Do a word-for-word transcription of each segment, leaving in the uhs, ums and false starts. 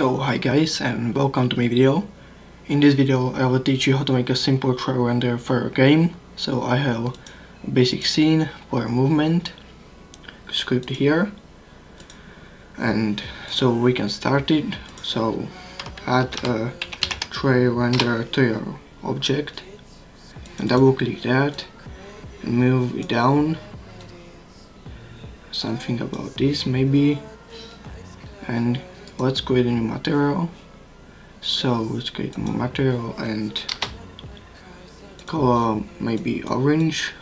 So hi guys and welcome to my video. In this video I will teach you how to make a simple trail render for your game. So I have a basic scene for movement script here, and so we can start it. So add a trail renderer to your object and double click that and move it down, something about this maybe, and let's create a new material. So let's create a new material and color maybe orange.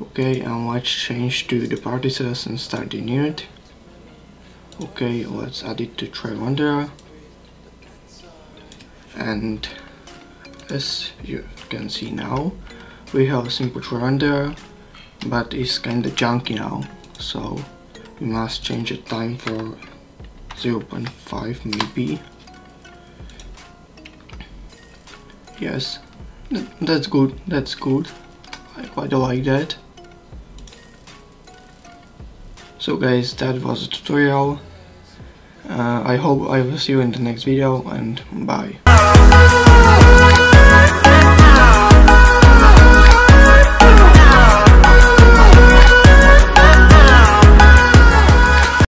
Okay, and let's change to the particles and start the unit. Okay, let's add it to Trail Renderer, and as you can see now we have a simple Trail Renderer, but it's kinda junky now, so we must change the time for zero point five maybe. Yes, that's good, that's good. I quite like that. So guys, that was the tutorial. Uh, I hope I will see you in the next video, and bye.